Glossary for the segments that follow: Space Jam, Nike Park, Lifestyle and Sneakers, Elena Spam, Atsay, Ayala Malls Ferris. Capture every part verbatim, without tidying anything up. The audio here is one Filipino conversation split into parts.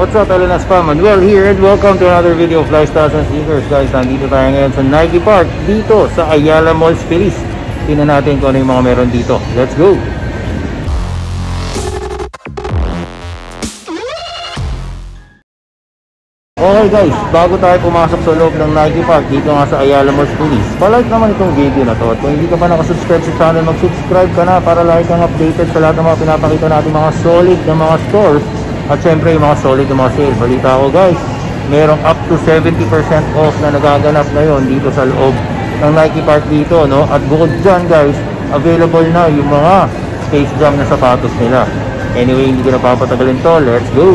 What's up, Elena Spam, and well here, and welcome to another video of Lifestyles and Sneakers. Guys, nandito tayo ngayon sa Nike Park, dito sa Ayala Malls Ferris. Tingnan natin kung ano yung mga meron dito. Let's go! Okay guys, bago tayo pumasok sa loob ng Nike Park, dito nga sa Ayala Malls Ferris, palike naman itong video na to. At kung hindi ka pa nakasubscribe sa channel, magsubscribe ka na para lagi kang updated sa lahat ng mga pinapakita natin, mga solid na mga stores. At syempre yung mga solid yung mga sale. Balita ko guys, merong up to seventy percent off na nagaganap ngayon dito sa loob ng Nike Park dito, no? At bukod dyan guys, available na yung mga Space Jam na sapatos nila. Anyway, hindi ko na papatagalin to. Let's go!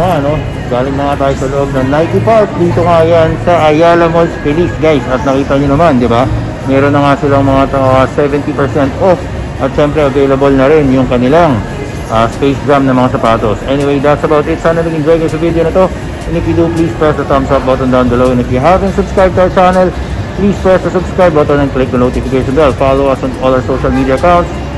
na ano, galing na nga tayo sa loob ng Nike Park. Dito nga yan sa Ayala Malls Ferris guys. At nakita nyo naman, di ba? Meron na nga silang mga uh, seventy percent off. At syempre available na rin yung kanilang uh, Space Jam na mga sapatos. Anyway, that's about it. Sana nag-enjoy kayo sa video na to. And if you do, please press the thumbs up button down below. And if you haven't subscribed to our channel, please press the subscribe button and click the notification bell. Follow us on all our social media accounts.